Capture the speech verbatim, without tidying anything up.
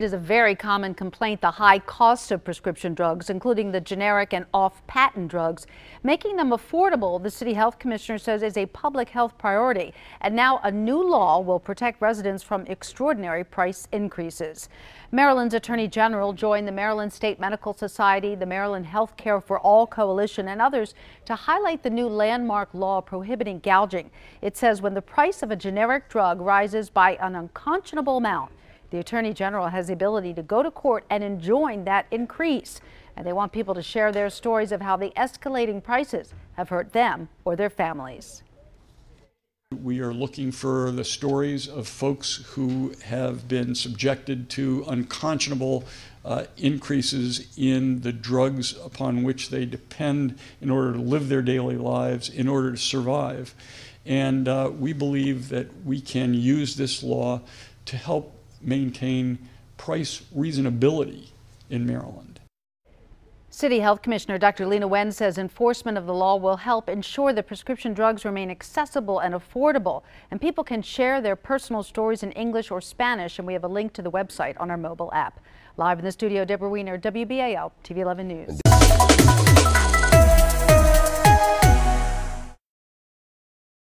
It is a very common complaint, the high cost of prescription drugs, including the generic and off-patent drugs. Making them affordable, the city health commissioner says, is a public health priority. And now a new law will protect residents from extraordinary price increases. Maryland's Attorney General joined the Maryland State Medical Society, the Maryland Health Care for All Coalition, and others to highlight the new landmark law prohibiting gouging. It says when the price of a generic drug rises by an unconscionable amount, the Attorney General has the ability to go to court and enjoin that increase. And they want people to share their stories of how the escalating prices have hurt them or their families. We are looking for the stories of folks who have been subjected to unconscionable uh, increases in the drugs upon which they depend in order to live their daily lives, in order to survive. And uh, we believe that we can use this law to help maintain price reasonability in Maryland. City Health Commissioner Doctor Lena Wen says enforcement of the law will help ensure that prescription drugs remain accessible and affordable, and people can share their personal stories in English or Spanish, and we have a link to the website on our mobile app. Live in the studio, Deborah Weiner, W B A L T V eleven News.